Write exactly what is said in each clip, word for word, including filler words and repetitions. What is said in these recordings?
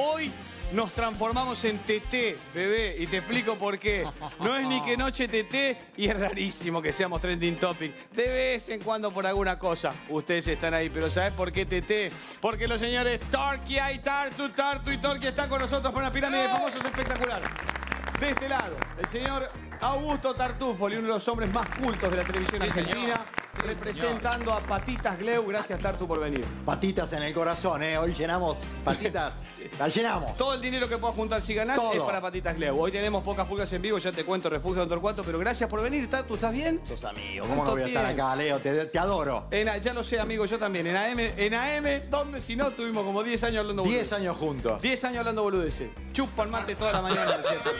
hoy nos transformamos en T T, bebé, y te explico por qué. No es ni que noche T T y es rarísimo que seamos trending topic. De vez en cuando por alguna cosa. Ustedes están ahí, pero ¿sabes por qué T T? Porque los señores Torchia y Tartu, Tartu y Torchia están con nosotros con una pirámide de famosos espectacular. De este lado, el señor Augusto Tartufoli, uno de los hombres más cultos de la televisión sí, argentina. Señor. Representando a Patitas Glew. Gracias, Tartu, por venir. Patitas en el corazón, ¿eh? Hoy llenamos Patitas. La llenamos. Todo el dinero que puedas juntar si ganás todo es para Patitas Glew. Hoy tenemos Pocas Pulgas en vivo, ya te cuento, Refugio de Don Torcuato. Pero gracias por venir, Tartu. ¿Estás bien? Sos amigo. ¿Cómo no voy a estar acá, Leo? Te, te adoro. En, ya lo sé, amigo. Yo también. En A M, en A M donde si no, tuvimos como diez años hablando boludeces. diez años juntos. diez años hablando boludeces. Chupan mate toda la mañana, ¿cierto?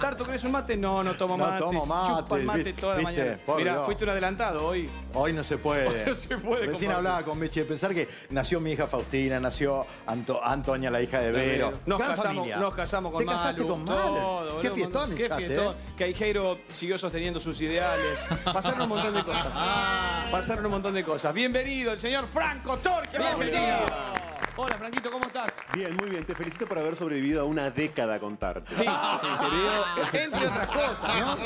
Tartu, ¿querés un mate? No, no tomo mate. No tomo mate. Chupan mate toda la mañana. Mirá, fuiste un adelantado hoy. Hoy no se puede. No se puede. Recién hablaba con Mechi de pensar que nació mi hija Faustina, nació Anto Antonia, la hija de Vero. Nos casamos, nos casamos con Malu. ¿Te casaste con Malu? Todo, qué fiestón echaste, qué fiestón. ¿Eh? Que Aijeiro siguió sosteniendo sus ideales. Pasaron un montón de cosas. Pasaron un montón de cosas. Bienvenido el señor Franco Torque. Bienvenido. Hola, Franquito, ¿cómo estás? Bien, muy bien. Te felicito por haber sobrevivido a una década con Tartu. Sí, te veo... Entre otras cosas, ¿no?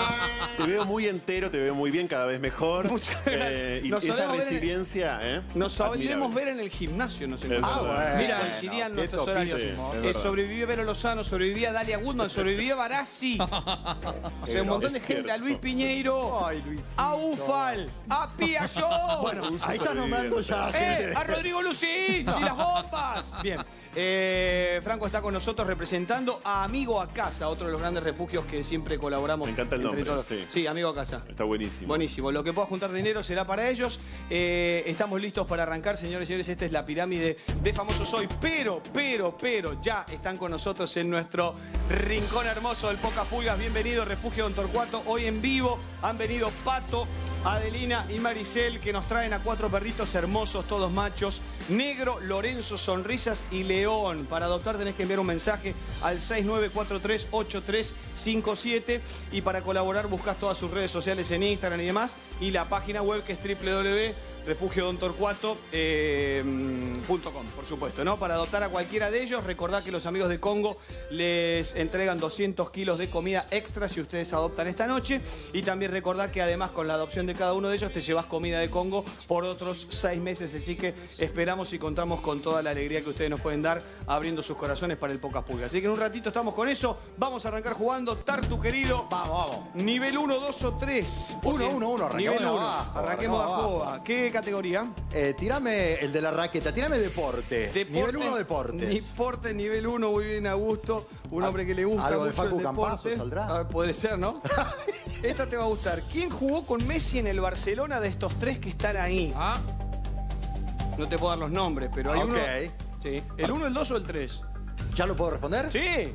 Te veo muy entero, te veo muy bien, cada vez mejor. Eh, y esa resiliencia, en... ¿eh? Nos solemos ver en el gimnasio, no sé. Ah, bueno. Mira, coincidían no, nuestros horarios. Sí, eh, sobrevivía Vero Lozano, sobrevivía Dalia Goodman, sobrevivía Barassi. O sea, un montón de gente. Cierto. A Luis Piñeiro, ay, a Ufal, a Pia Show. Bueno, ahí estás nombrando ya. Eh, a Rodrigo Lucín y las bombas. Bien, eh, Franco está con nosotros representando a Amigo a Casa, otro de los grandes refugios que siempre colaboramos. Me encanta el nombre, sí. Sí, Amigo a Casa. Está buenísimo. Buenísimo, lo que pueda juntar dinero será para ellos. Eh, estamos listos para arrancar, señores y señores, esta es la pirámide de famosos hoy. Pero, pero, pero, ya están con nosotros en nuestro rincón hermoso del Pocas Pulgas. Bienvenido, Refugio Don Torcuato. Hoy en vivo han venido Pato, Adelina y Maricel, que nos traen a cuatro perritos hermosos, todos machos. Negro, Lorenzo, Sonrisas y León. Para adoptar tenés que enviar un mensaje al seis nueve cuatro tres ocho tres cinco siete y para colaborar buscas todas sus redes sociales en Instagram y demás y la página web que es doble u doble u doble u punto refugio don torcuato punto com, eh, por supuesto, ¿no? Para adoptar a cualquiera de ellos, recordad que los amigos de Congo les entregan doscientos kilos de comida extra si ustedes adoptan esta noche y también recordad que además con la adopción de cada uno de ellos te llevas comida de Congo por otros seis meses, así que esperamos y contamos con toda la La alegría que ustedes nos pueden dar abriendo sus corazones para el Pocas Pulgas. Así que en un ratito estamos con eso. Vamos a arrancar jugando. Tartu, querido. Vamos, vamos. Nivel uno, dos o tres. uno, uno, uno. Arranquemos uno. Abajo, arranquemos abajo. abajo. abajo. ¿Qué categoría? Eh, tirame el de la raqueta. Tirame deporte. deporte nivel uno, deporte. Deporte, nivel uno. Muy bien, Augusto. Un hombre que le gusta algo mucho de Facu el deporte. Campazo, a ver, podría ser, ¿no? Esta te va a gustar. ¿Quién jugó con Messi en el Barcelona de estos tres que están ahí? Ah. No te puedo dar los nombres, pero hay okay. uno... Sí. ¿El uno, el dos o el tres? ¿Ya lo puedo responder? Sí.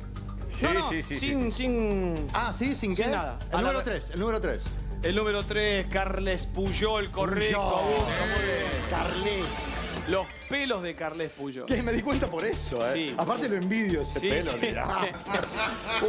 Sí, no, no. sí, sí. Sin, sí. sin... Ah, sí, sin, sin nada. El número tres, el número tres. El número tres, Carles Puyol, correcto. Puyol. Sí. Carles. Los pelos de Carles Puyol. ¿Qué? Me di cuenta por eso, ¿eh? Sí. Aparte lo envidio ese sí, pelo. Sí.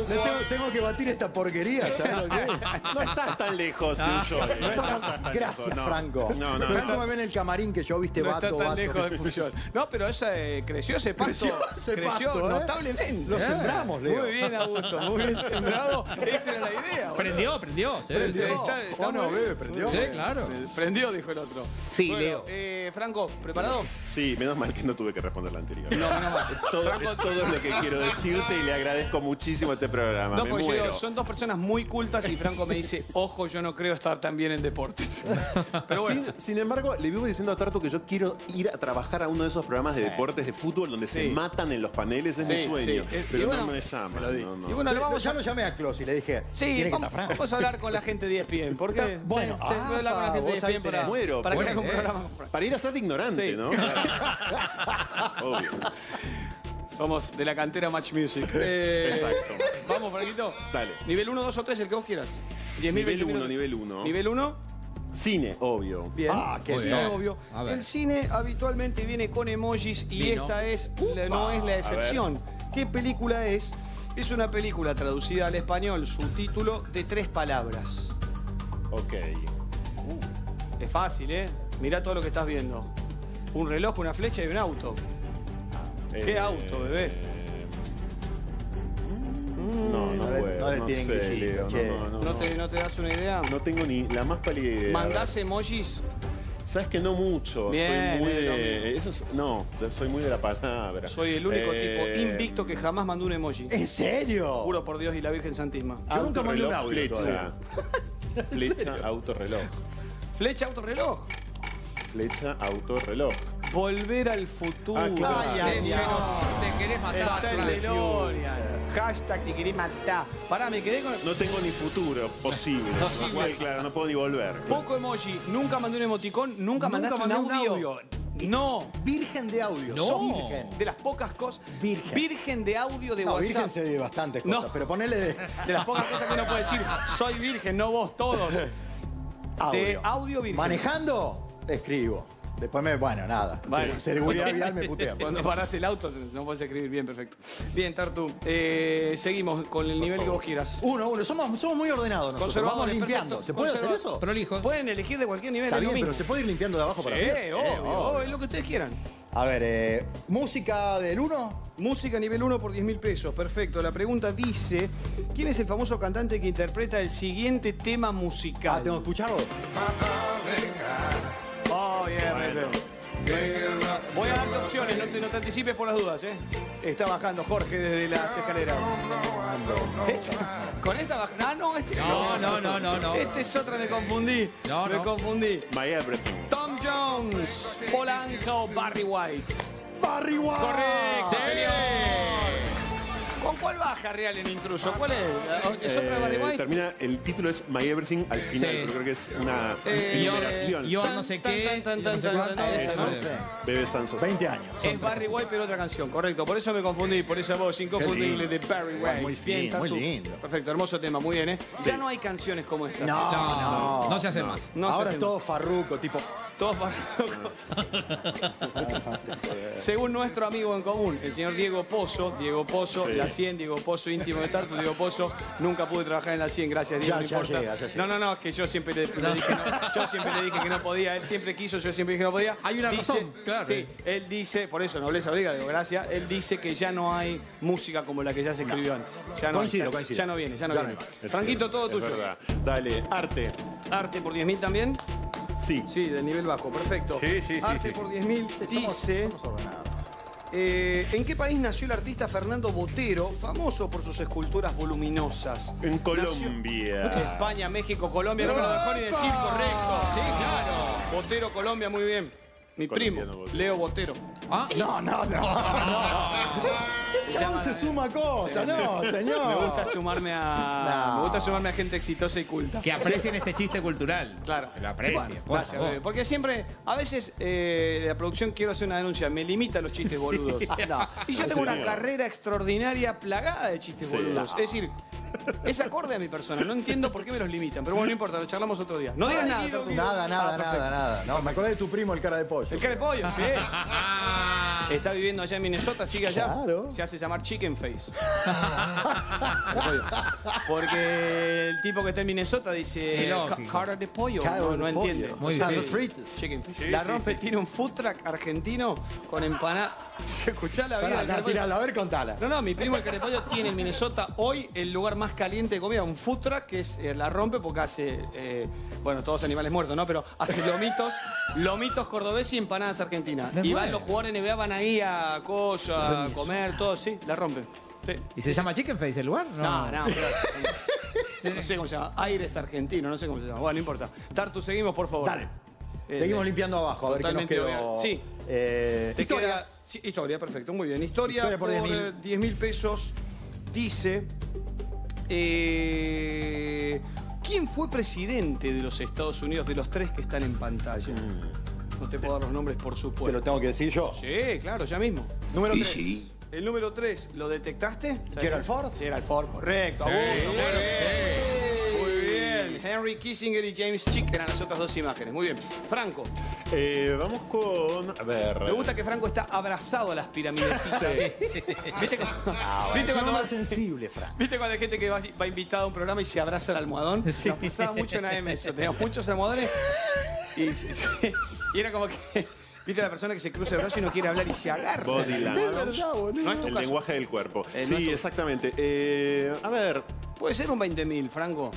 tengo, tengo que batir esta porquería, ¿sabes lo que es? No estás tan lejos, Puyol. No, no, no estás tan Gracias, lejos, Franco. No, no, Franco no. me ve en el camarín que yo, viste, no vato, está tan vato. lejos de Puyol. No, pero esa, eh, creció ese pasto. Creció, ese creció pasto, notablemente. ¿Eh? Lo sembramos, Leo. Muy bien, Augusto. Muy bien sembrado. Esa era la idea. Prendió, prendió. Sí, prendió. Sí, está, está oh, no, bebé, prendió. Sí, claro. Prendió, dijo el otro. Sí, bueno, Leo. Eh, Franco, ¿preparado? Sí. Sí, menos mal que no tuve que responder la anterior. No, menos mal. Es todo, es todo lo que quiero decirte y le agradezco muchísimo este programa. No, me muero. Yo, son dos personas muy cultas y Franco me dice, ojo, yo no creo estar tan bien en deportes. Pero bueno. Sin, sin embargo, le vivo diciendo a Tartu que yo quiero ir a trabajar a uno de esos programas de deportes de fútbol donde sí. se matan en los paneles. Es sí, mi sueño. Sí. Pero y bueno, no me llaman. Lo no, no. Y bueno, vamos, ya lo llamé a Clos y le dije, sí, tiene vamos, que vamos a hablar con la gente de E S P N. ¿Por qué? Bueno, sí, ah, hablar con la gente de E S P N para, muero, para, bueno, que eh. programa, para ir a ser ignorante, sí. ¿no? Obvio. Somos de la cantera Match Music. Eh, Exacto. Vamos, Franquito. Dale. Nivel uno, dos o tres, el que vos quieras. diez, nivel uno, nivel uno. ¿Nivel uno? Cine, obvio. Bien. Ah, qué cine, bien. obvio. El cine habitualmente viene con emojis y Vino. esta es, Upa. no es la excepción. ¿Qué película es? Es una película traducida al español, su título de tres palabras. Ok. Uh. Es fácil, ¿eh? Mirá todo lo que estás viendo. Un reloj, una flecha y un auto. Eh, ¿Qué auto, bebé? No, no, no puedo. No le no tienen sé, que Leo, no, no, no, no, no. Te, ¿No te das una idea? No tengo ni la más pálida idea. ¿Mandás emojis? Sabes que no mucho. Bien, soy muy bien, de... no, eso es... no, soy muy de la palabra. Soy el único eh... tipo invicto que jamás mandó un emoji. ¿En serio? Juro por Dios y la Virgen Santísima. Yo nunca mandé un audio. Flecha. Flecha, autorreloj. Flecha, autorreloj. Flecha, autorreloj. Volver al futuro. Ah, claro. Ay, sí, te querés matar. Está el DeLorean. Hashtag te querés matar. Pará, me quedé con... No tengo ni futuro posible. No, igual, claro, no puedo ni volver. Poco emoji. Nunca mandé un emoticón. Nunca, ¿Nunca mandaste mandé un audio. Un audio. No. Virgen de audio. No. Soy virgen. De las pocas cosas. Virgen. Virgen de audio de no, WhatsApp. Virgen se ve bastantes cosas, no. Pero ponele de... De las pocas cosas que uno puede decir. Soy virgen, no vos, todos. Audio. De audio virgen. Manejando, escribo. Después me... Bueno, nada. Vale. Seguridad vial me putea. Cuando parás el auto no podés escribir. Bien, perfecto. Bien, Tartu. Eh, seguimos con el nivel que vos quieras. Uno, uno. Somos, somos muy ordenados nosotros. Vamos limpiando. Perfecto. ¿Se puede hacer eso? Prolijo. Pueden elegir de cualquier nivel. Está bien, pero se puede ir limpiando de abajo sí, para arriba. Sí, obvio. Oh, es lo que ustedes quieran. A ver, eh, música del uno. Música nivel uno por diez mil pesos. Perfecto. La pregunta dice, ¿quién es el famoso cantante que interpreta el siguiente tema musical? Ah, ¿tengo que escucharlo? Oh, yeah, bueno. Voy a darte opciones, no te, no te anticipes por las dudas, ¿eh? Está bajando Jorge desde las escaleras. ¿Esta? ¿Con esta baja? Ah, no, este no, no, no, no, no. Este es otra, me confundí. No, no. Me confundí. My everything. Tom Jones, Polanco o Barry White. Barry White. Correcto, señor. ¿Con cuál baja Real en Intruso? ¿Cuál es? ¿Es otra de Barry White? Termina, el título es My Everything al final, sí. Pero creo que es una eh, liberación. Yo no sé qué. Bebe Sanso. veinte años. Es Barry White, pero otra canción, correcto. Por eso me confundí, por esa voz inconfundible de Barry White. Muy bien, muy lindo. Perfecto, hermoso tema, muy bien, ¿eh? Sí. Ya no hay canciones como esta. No, no, no. No, no se hacen no. más. No Ahora es todo farruco, tipo... Todo farruco. Según nuestro amigo en común, el señor Diego Pozo, Diego Pozo, sí. La cien, Diego Pozo, íntimo de Tartu, Diego Pozo, nunca pude trabajar en la cien, gracias Diego, ya, no ya importa. Llega, ya no, no, no, es que yo siempre, le, le dije, no, yo siempre le dije que no podía, él siempre quiso, yo siempre dije que no podía. Hay una dice, razón, claro. Sí, él dice, por eso, nobleza obliga, digo, gracias, él dice que ya no hay música como la que ya se escribió no. antes. Ya no, coincido, ya, coincido. Ya no viene, ya no ya viene. No Franquito, todo tuyo. Verdad. Dale, arte. Arte por diez mil también. Sí. Sí, del nivel bajo, perfecto. Sí, sí, sí. Arte sí, por diez mil dice... Estamos ordenados. Eh, ¿En qué país nació el artista Fernando Botero, famoso por sus esculturas voluminosas? En Colombia. Nació en España, México, Colombia. No me lo dejó ni decir, correcto. Sí, claro. Botero, Colombia, muy bien. Mi Colombiano primo, Botero. Leo Botero. ¿Ah? No, no, no. Ya no. No. Se suma cosas, no, señor. Me gusta sumarme a. No. Me gusta sumarme a gente exitosa y culta. Que aprecien este chiste cultural. Claro. Que lo aprecien. Bueno, gracias, bebé. Porque siempre, a veces, eh, de la producción quiero hacer una denuncia. Me limita los chistes boludos. Sí. No. Y yo tengo sí, una no. carrera extraordinaria plagada de chistes sí, boludos. No. Es decir. Es acorde a mi persona, no entiendo por qué me los limitan. Pero bueno, no importa, lo charlamos otro día. No digas nada. Nada, tú, nada, nada, nada, nada. No, me acordé de tu primo, el cara de pollo. El cara de pollo, sí. Está viviendo allá en Minnesota, sigue allá. Claro. Se hace llamar Chicken Face. Porque el tipo que está en Minnesota dice cara de pollo. No, no entiende. Muy bien. Chicken Face. La rompe, tiene un food truck argentino con empanada. Escuchá la vida. Pará, tirala, a ver, contala. No, no, mi primo el cara de pollo tiene en Minnesota hoy el lugar más caliente de comida, un food truck que es eh, la rompe porque hace, eh, bueno, todos animales muertos, ¿no? Pero hace lomitos, lomitos cordobés y empanadas argentinas. Y van los jugadores de N B A, van ahí a cosas, a comer, todo, sí, la rompe. Sí. ¿Y se llama Chicken Face el lugar? No, no, no. Pero, no sé cómo se llama. Aires argentino, no sé cómo se llama. Bueno, no importa. Tartu, seguimos, por favor. Dale. Eh, Seguimos eh, limpiando abajo, a ver qué nos quedó. Sí. Eh, Te historia. Queda, sí, historia, perfecto, muy bien. Historia, historia por diez mil pesos, dice... Eh, ¿Quién fue presidente de los Estados Unidos de los tres que están en pantalla? Mm. No te puedo dar los nombres, por supuesto. ¿Te lo tengo que decir yo? Sí, claro, ya mismo. Número tres. Sí. El número tres, ¿lo detectaste? ¿Gerald Ford? Gerald Ford, correcto. Sí. Augusto, bueno, sí. Muy bien. Henry Kissinger y James Chick eran las otras dos imágenes. Muy bien. Franco. Eh, vamos con... A ver... Me gusta que Franco está abrazado a las pirámides. Sí, sí. ¿Viste cuando... Ah, bueno. ¿Viste cuando más sensible, Franco? ¿Viste cuando hay gente que va, va invitada a un programa y se abraza al almohadón? Sí. Nos pasaba mucho en A M eso. Teníamos muchos almohadones y, sí, y era como que... Viste la persona que se cruza el brazo y no quiere hablar y se agarra. Body language. No es tu el caso. Lenguaje del cuerpo. Eh, sí, no exactamente. Eh, a ver. Puede ser un veinte mil, Franco.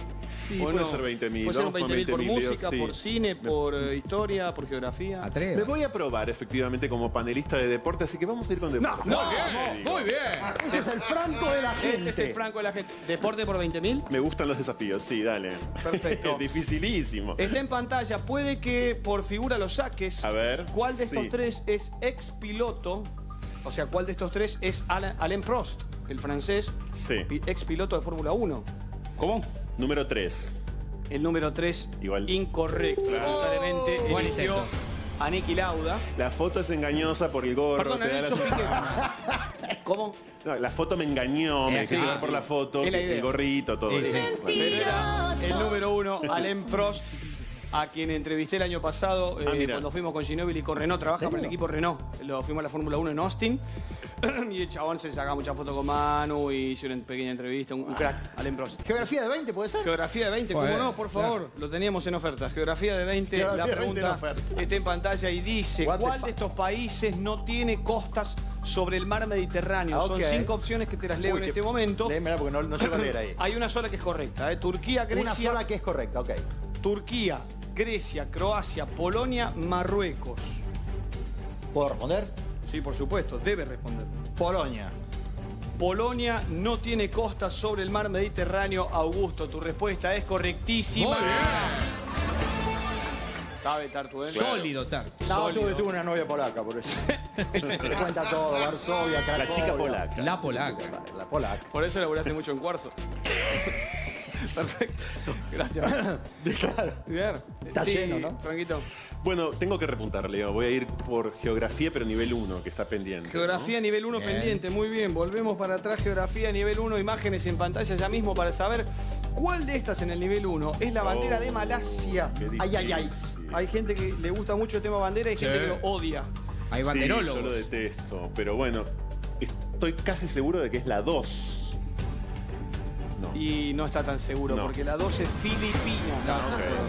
Sí, puede no? ser veinte mil. Puede ser un veinte mil por música, sí. por cine, por eh, historia, por geografía. Atreves. Me voy a probar efectivamente como panelista de deporte, así que vamos a ir con deporte. No, no, bien, muy bien. Ese es el Franco de la gente. Este es el Franco de la gente. ¿Deporte por veinte mil? Me gustan los desafíos, sí, dale. Perfecto. Dificilísimo. Está en pantalla. Puede que por figura lo saques. A ver. ¿Cuál de estos sí. tres es ex piloto? O sea, ¿cuál de estos tres es Alain Prost, el francés, sí. ex piloto de Fórmula uno? ¿Cómo? Número tres. El número tres, igual. Incorrecto. Lamentablemente claro. eligió a Nicki Lauda. La foto es engañosa por el gorro. Perdón, te da la que... ¿Cómo? No, la foto me engañó, me dejé llevar ah, por la foto, la el gorrito, todo es eso. Mentira. El número uno, Alain Prost. A quien entrevisté el año pasado, ah, eh, cuando fuimos con Ginobili y con Renault. Trabaja ¿Seguro? Para el equipo Renault. Lo fuimos a la Fórmula uno en Austin. Y el chabón se sacaba muchas fotos con Manu y hizo una pequeña entrevista. Un, un crack, Alain Prost. ¿Geografía de veinte puede ser? Geografía de veinte, ¿cómo no? Por favor, lo teníamos en oferta. Geografía de veinte, Geografía la pregunta veinte está en pantalla y dice: ¿cuál de estos países no tiene costas sobre el mar Mediterráneo? Ah, okay. Son cinco opciones que te las leo Uy, en este momento. Léemela porque no, no se va a leer ahí. Hay una sola que es correcta, ¿eh? Turquía, Grecia. Una sola que es correcta, ok. Turquía, Grecia, Croacia, Polonia, Marruecos. ¿Puedo responder? Sí, por supuesto, debe responder. Polonia. Polonia no tiene costa sobre el mar Mediterráneo, Augusto. Tu respuesta es correctísima. ¿Sabe Tartu? ¿Eh? Sólido Tartu. No, Sólido. Tuve, tuve una novia polaca, por eso. Te cuenta todo, Varsovia, Cracovia. La chica polaca. La polaca. La, la polaca. Por eso laburaste mucho en Cuarzo. Perfecto. Gracias. Claro. Está sí, lleno, ¿no? Tranquilo. Bueno, tengo que repuntar, Leo. Voy a ir por geografía, pero nivel uno, que está pendiente. Geografía ¿no? nivel uno pendiente. Muy bien. Volvemos para atrás. Geografía nivel uno. Imágenes en pantalla ya mismo para saber cuál de estas en el nivel uno es la bandera oh, de Malasia. Ay, ay, ay. Hay gente que le gusta mucho el tema bandera y sí. gente que lo odia. Hay banderólogos. Sí, yo lo detesto. Pero bueno, estoy casi seguro de que es la dos. No. Y no está tan seguro, no. porque la dos es Filipinas. No,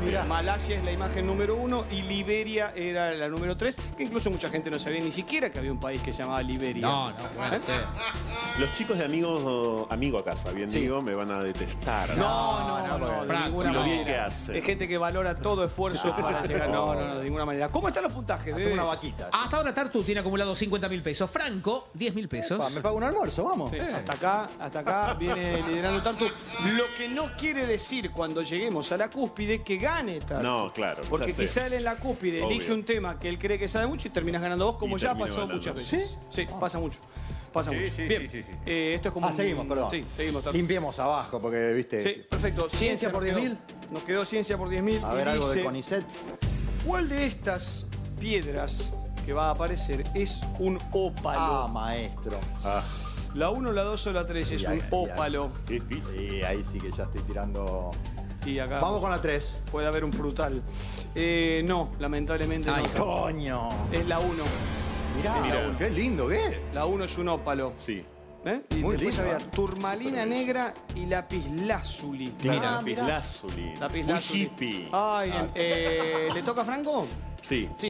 okay, okay. Malasia es la imagen número uno y Liberia era la número tres, que incluso mucha gente no sabía ni siquiera que había un país que se llamaba Liberia. No, no, bueno, ¿eh? sí. Los chicos de Amigos, Amigo a Casa, bien sí. digo, me van a detestar. No, no, no, no, no, no de ninguna lo bien que hace. Es gente que valora todo esfuerzo no, para llegar. No, no, no, de ninguna manera. ¿Cómo están los puntajes? Hacemos una vaquita. Hasta ahora Tartu tiene acumulado cincuenta mil pesos. Franco, diez mil pesos. Epa, me pago un almuerzo, vamos. Sí. Eh. Hasta acá, hasta acá viene liderando Tartu. Lo que no quiere decir cuando lleguemos a la cúspide que gane Tartu. No, claro. Porque quizá él en la cúspide Obvio. elige un tema que él cree que sabe mucho y terminas ganando vos, como y ya pasó muchas dos. veces. Sí, sí ah. pasa mucho. Pasa sí, mucho. Sí, Bien, sí, sí, sí. Eh, esto es como... Ah, un... seguimos, perdón. Sí, seguimos. Tartu. Limpiemos abajo porque, viste... Sí, perfecto. Ciencia, ciencia por diez mil. Nos quedó ciencia por diez mil. A ver, y algo dice, de CONICET. ¿Cuál de estas piedras que va a aparecer es un ópalo? Ah, maestro. Ah. La uno, la dos o la tres es un ópalo. Sí, ahí sí que ya estoy tirando... Y acá vamos con la tres. Puede haber un frutal. Eh, no, lamentablemente Ay, no. coño! Es la uno. Mirá, Mirá, qué lindo que es. La uno es un ópalo. Sí. ¿Eh? Y Muy después lindo. había turmalina negra y lapislázuli. Claro. Ah, lapislázuli. Lapislázuli. Muy hippie. Ay, ah. eh, ¿le toca a Franco? Sí. sí.